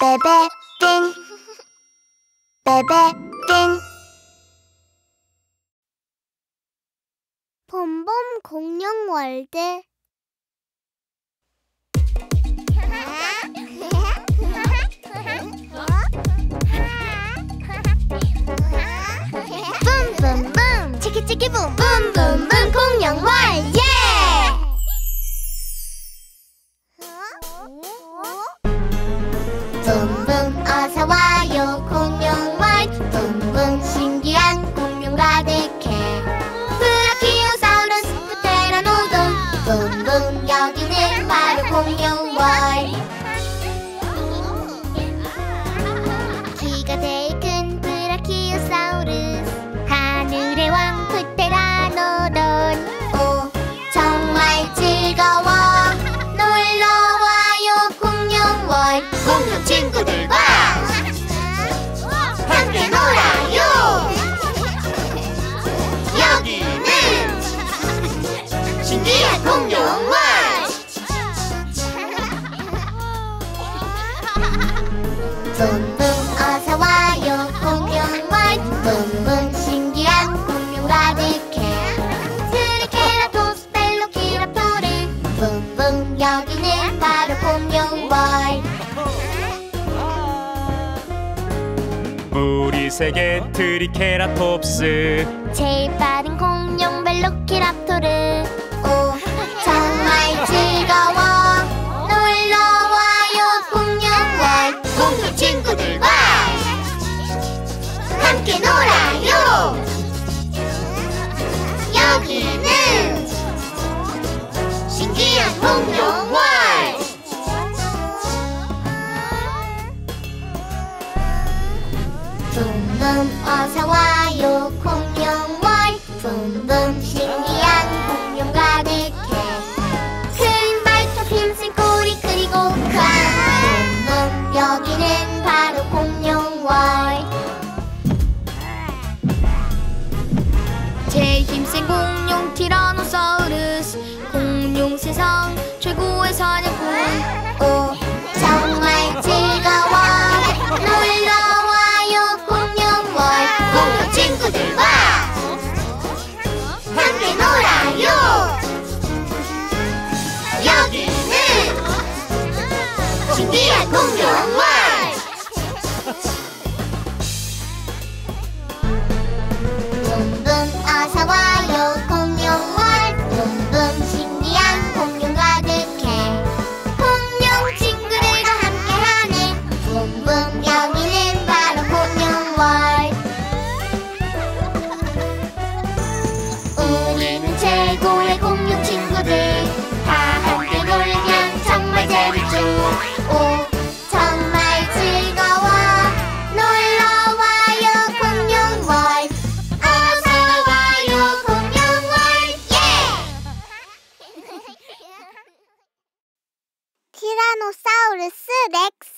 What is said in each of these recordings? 베베핀 베베핀. 봄봄 공룡월드. 붐붐붐 치키치키 붐 붐붐붐 공룡월드. 붐붐 어서와요 공룡월드. 붐붐 신기한 공룡 가득해. 트리케라톱스 테라노돈. 붐붐 여기는 바로 공룡월드. 귀가 제일 큰 브라키오사우루스. 하늘의 왕 프테라노돈. 오 정말 즐거워. 놀러와요 공룡월드. 공룡 친구들과 함께 놀아요. 여기는 신기한 공룡월드. 붐붐 어서와요 공룡월드. 붐붐 신기한 공룡 가득해. 트리케라톱스 벨로키랍토르. 붐붐 여기는 바로 공룡월드. 우리 세계 트리케라톱스. 제일 빠른 공룡 벨로키랍토르. 오 정말 즐거워. 놀러와요 공룡월드. 공룡 친구들과 함께 놀아요. 여기는 신기한 공룡월드. 붐붐 어서와요 공룡월드. 붐붐 신기한 공룡 가득해. 큰 발톱 흰색 꼬리 그리고 쾅. 붐붐 여기는 바로 공룡월드. 제일 힘센 공룡 티라노사우루스. 공룡 세상 최고의 사냥꾼. 오 정말 즐거워. 놀러 친구들과 함께 놀아요. 여기는 신기한 공룡월드. 붐붐 어서와요 공룡월드. 붐붐 신기한 공룡 가득해. 공룡 친구들과 함께하는 붐붐 여기는 바로 공룡월드. 최고의 공룡 친구들 다 함께 놀면 정말 재밌죠. 오 정말 즐거워. 놀러와요 공룡월드. 어서와요 공룡월드. 예! 티라노사우루스 렉스.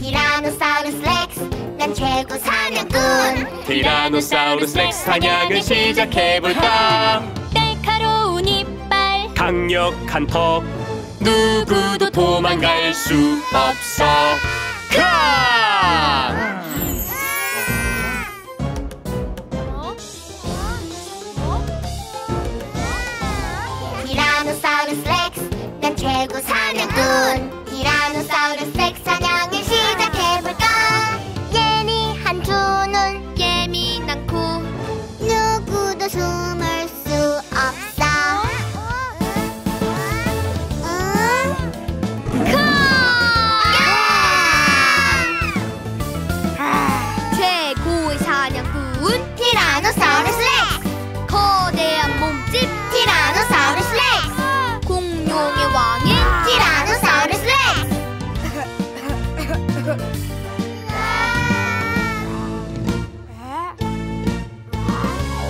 티라노사우루스 렉스 난 최고 사냥꾼. 티라노사우루스 렉스 사냥을 시작해볼까. 날카로운 이빨 강력한 턱 누구도 도망갈 수 없어. 가! 티라노사우루스 렉스 난 최고 사냥꾼. 티라노사우루스 렉스 사냥을 시작해볼까. 예리한 두 눈 예민한 코 누구도 숨을 수 없어. 응? 아! 최고의 사냥꾼 티라노사우루스 렉스. 거대한 몸집 티라노사우루스 렉스. 공룡의 왕인 티라노사우루스 렉스.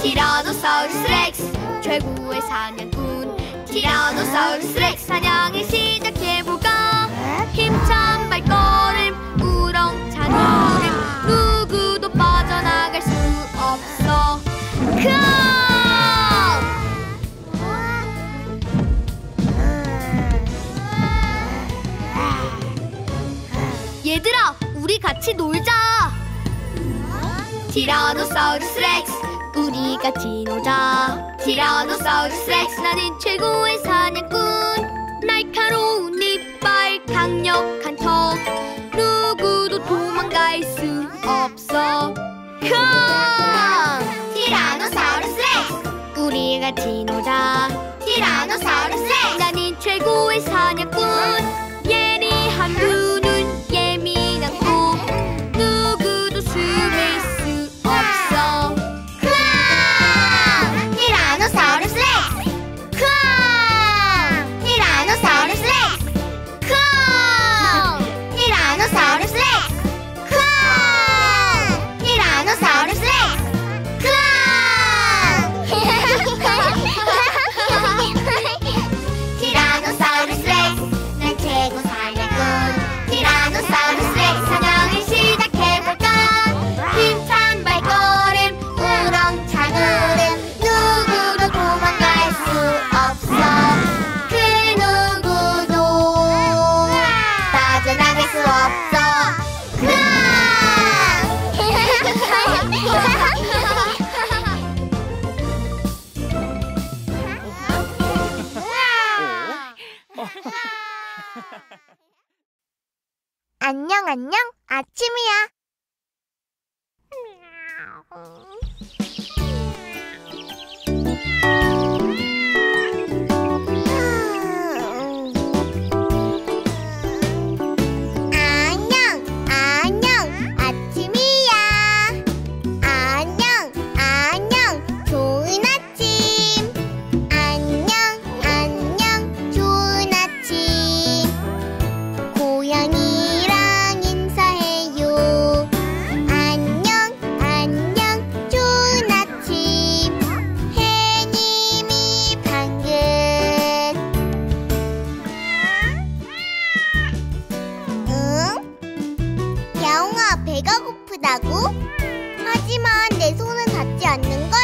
티라노사우루스 렉스 최고의 사냥꾼. 티라노사우루스 렉스 사냥을 시작해볼까. 힘찬 발걸음 우렁차니 얘들아, 우리 같이 놀자. 티라노사우루스 렉스, 우리 같이 놀자. 티라노사우루스 렉스, 나는 최고의 사냥꾼. 날카로운 이빨, 강력한 턱, 누구도 도망갈 수 없어. 티라노사우루스 렉스, 우리 같이 놀자. 티라노사우루스 렉스, 나는 최고의 사냥꾼. 예리한 두 눈, 예민한 코, 누구도 숨을 수 없어. 크앙! 티라노사우루스 렉스! 크앙! 티라노사우루스 렉스! 크앙! 티라노사우루스 렉스! 크앙! 티라노사우루스 렉스! 티라노사우루스 렉스, 난 최고 사냥꾼. 티라노사우루스 렉스, 사냥을 시작해볼까? 힘찬 발걸음, 우렁찬 울음, 누구도 도망갈 수 없어. 그 누구도 빠져나갈 수 없어. 크앙! 안녕, 안녕. 아침이야. 안녕, 안녕. 아침이야. 안녕, 안녕. 좋은 아침. 안녕, 안녕. 좋은 아침. 고양이랑 인사해요. 안녕, 안녕. 좋은 아침. 해님이 방금 응? 야옹아, 배가 고프다고? 하지만 내 손은 닿지 않는걸?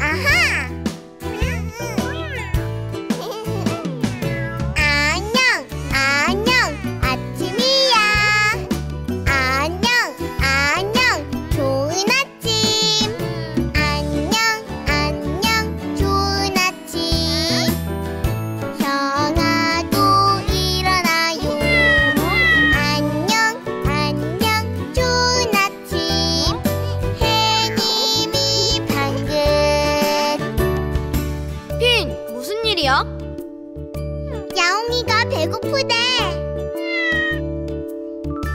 아하! 안녕, 안녕. 아침이야. 안녕, 안녕. 좋은 아침. 안녕, 안녕. 좋은 아침. 형아도 일어나요. 안녕, 안녕. 좋은 아침.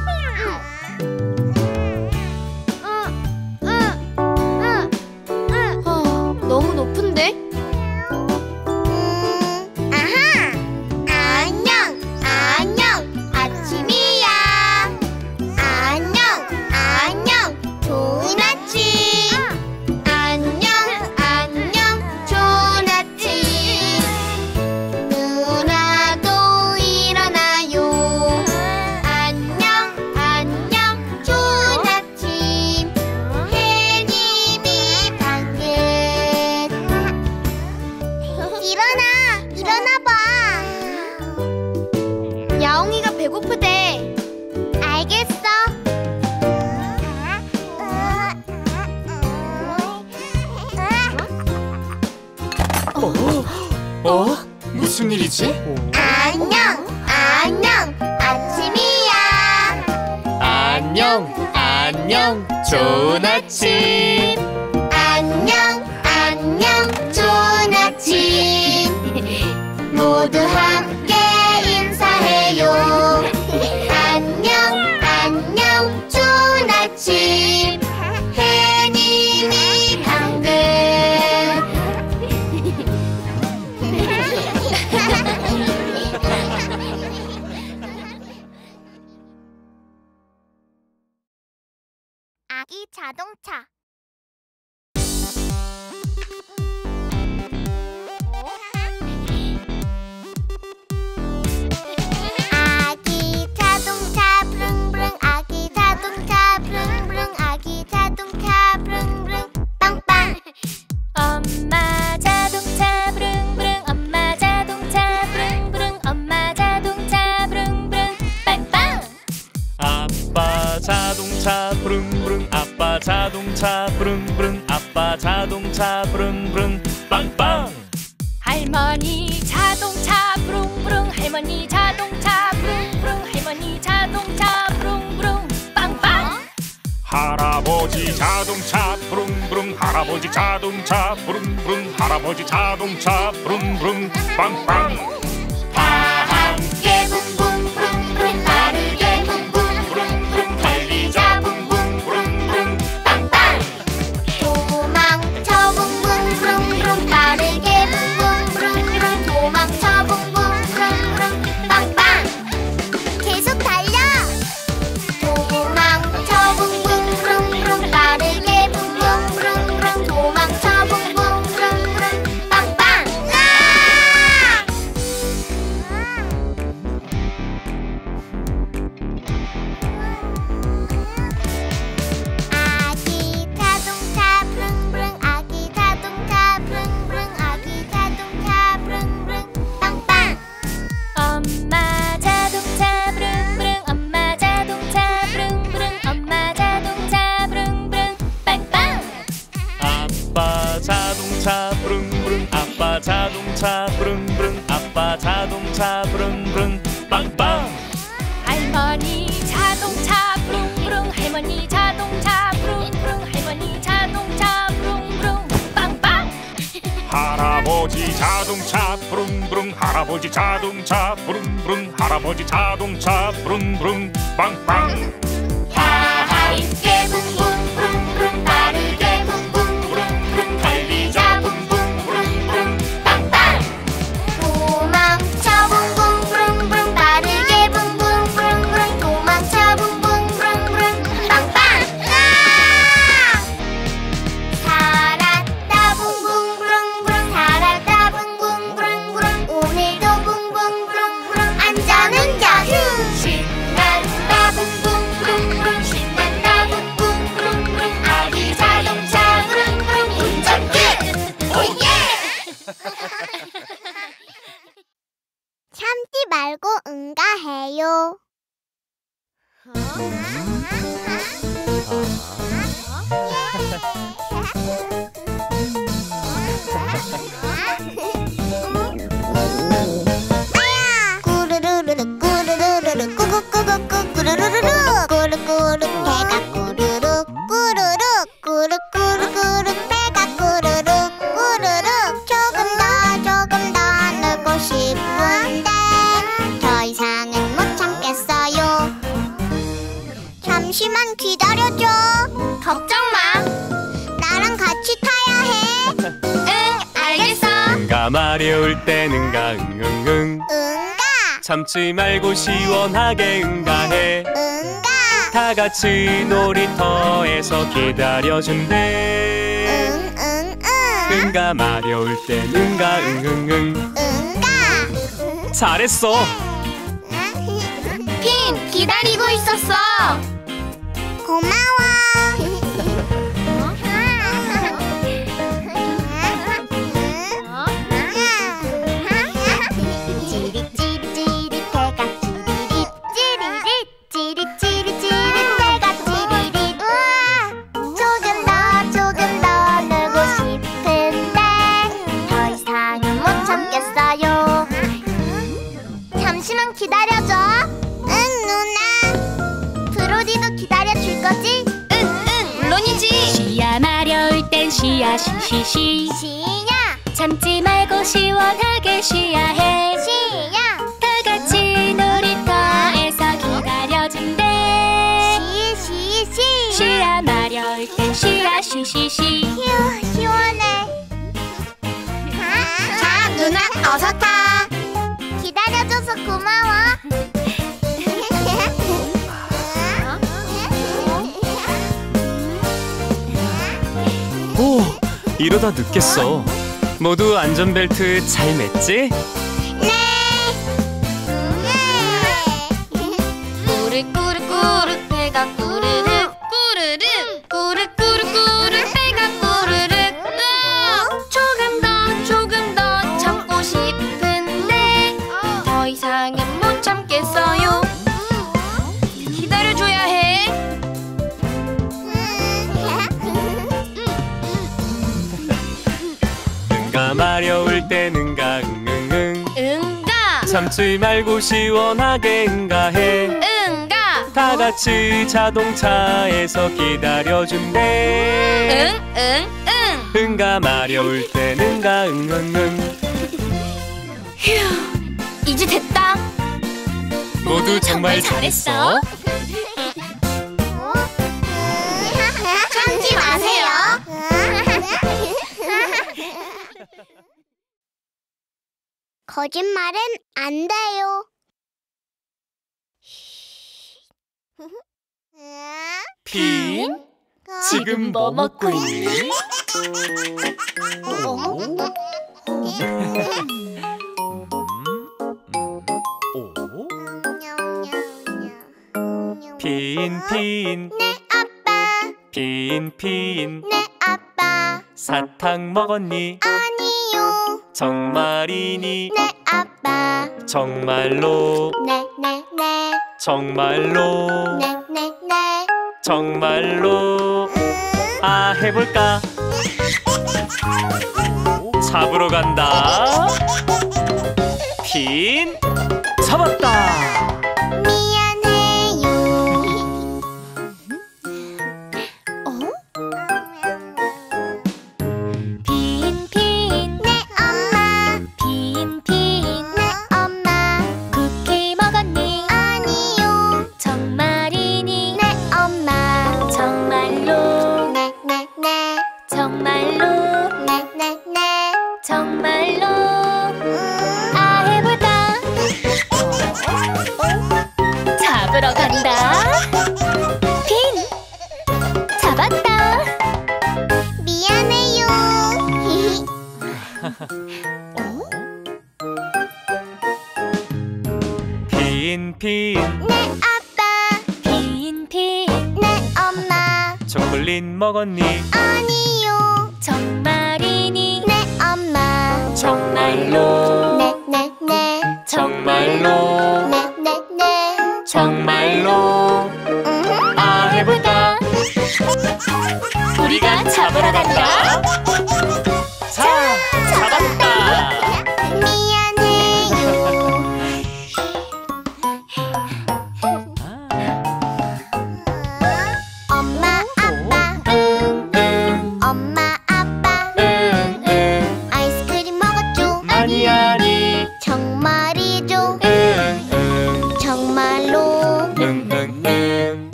해님이 방금 핀, 무슨 일이야? 야옹이가 배고프대. 너무 높은데? 아하! 안녕, 안녕. 아침이야. 안녕, 안녕. 좋은 아침. 안녕, 안녕. 좋은 아침. 누나도 일어나요. 안녕, 안녕. 좋은 아침. 해님이 방금 일어나, 일어나봐. 야옹이가 배고프대. 알겠어. 무슨 일이지? 안녕, 안녕. 아침이야. 안녕, 안녕. 좋은 아침. 안녕, 안녕. 좋은 아침. 모두 함께 인사해요. 안녕, 안녕. 좋은 아침. 해님이 방금 아기 자동차. 아기 자동차 부릉부릉, 아기 자동차 부릉부릉, 아기 자동차 부릉부릉 빵빵. 엄마 자동차 부릉부릉, 엄마 자동차 부릉부릉, 엄마 자동차 자동차 부릉부릉 아빠 자동차 부릉부릉 빵빵 할머니 자동차 부릉부릉 할머니 자동차 부릉부릉 할머니 자동차 부릉부릉 빵빵 할아버지 자동차 부릉부릉 할아버지 자동차 부릉부릉 할아버지 자동차 부릉부릉 빵빵 자동차 부릉부릉 아빠 자동차 부릉부릉 빵빵 할머니 자동차 부릉부릉 할머니 자동차 부릉부릉 할머니 자동차 부릉부릉 빵빵 할아버지 자동차 부릉부릉 할아버지 자동차 부릉부릉 할아버지 자동차 부릉부릉 빵빵 다 함께 붕붕 부릉부릉 빠르게 참지 말고 시원하게 응가해 응가 다같이 놀이터에서 기다려준대 응응응 응가 마려울 땐 응가 응응응 응가 잘했어 핀 기다리고 있었어 고마워 쉬야 쉬쉬쉬 쉬야 참지 말고 시원하게 쉬야 해 쉬야 다같이 놀이터에서 기다려준대 쉬쉬쉬 쉬야 마려울 땐 쉬야 쉬쉬쉬 휴 시원해 자 누나 어서 타 기다려줘서 고마워 오, 이러다 늦겠어. 모두 안전벨트 잘 맸지? 네. 꾸르꾸르꾸르 배가 꾸르륵 꾸르륵 꾸르꾸르꾸르 배가 꾸르륵 조금 더 참고 싶은데 더 이상은 못 참겠어요. 기다려줘야 해. 참지 말고 시원하게 응가해. 응가! 다 같이 자동차에서 기다려준대. 응응응! 응. 응가 마려울 땐 응가 응응응. 휴, 이제 됐다. 모두 정말 잘했어. 참지 마세요. 거짓말은 안 돼요. 핀, 지금 뭐 먹고 있니? 핀, 내 아빠. 핀, 내 아빠. 사탕 먹었니? 아니요. 정말이니? 네 아빠. 정말로? 네네네. 정말로? 네네네. 정말로? 아, 해볼까? 잡으러 간다. 핀, 잡았다. 미안해요.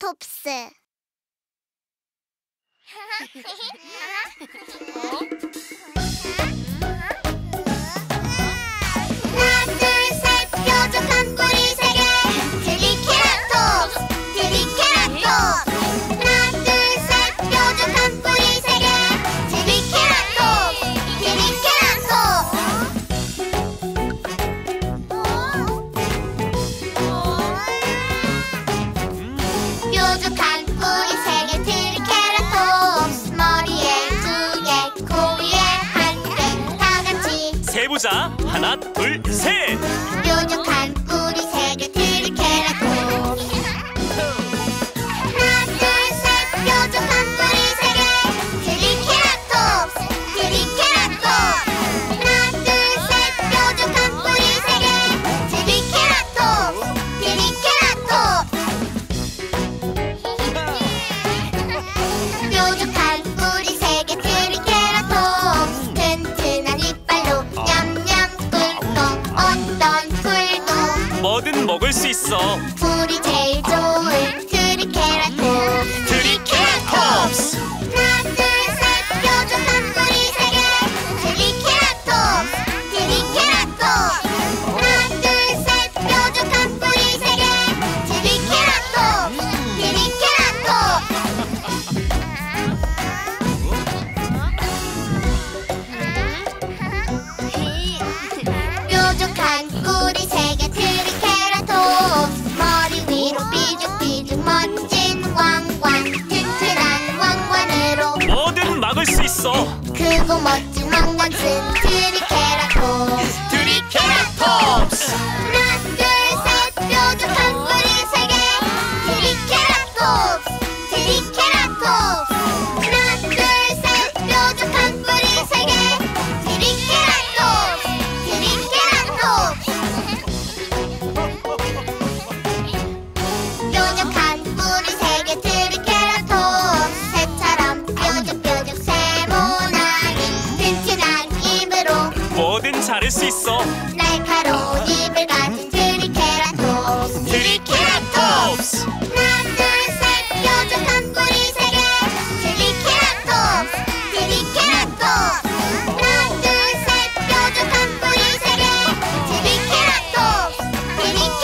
트리케라톱스. 하나, 둘, 셋! 뾰족한 뿌리 세 개 트리케라톱스. 하나, 둘, 셋! 뾰족한 뿌리 세 개 트리케라톱스. 트리케라톱스. 하나, 둘, 셋! 뾰족한 뿌리 세 개 트리케라톱스. 트리케라톱스. 뾰족한 뿌리 세 개 트리케라톱스. 튼튼한 이빨로 어떤 풀도 뭐든 먹을 수 있어. 풀이 제일 좋은 트리케라톱스. 트리케라톱스. 하나 둘 셋 뾰족한 뿌리 세 개 트리케라톱스. 트리케라톱스. 하나 둘 셋 뾰족한 뿌리 세 개 트리케라톱스. 트리케라톱스. 자를 수 있어. 날카로운 입을 가진 트리케라톱스. 트리케라톱스. 난 둘, 셋, 뾰족한 뿌리 세 개. 트리케라톱스. 트리케라톱스. 난 둘, 셋, 뾰족한 뿌리 세 개. 트리케라톱스. 트리케라톱스.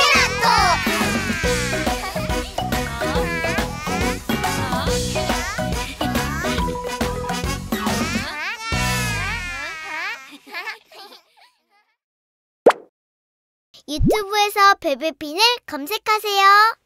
유튜브에서 베베핀을 검색하세요.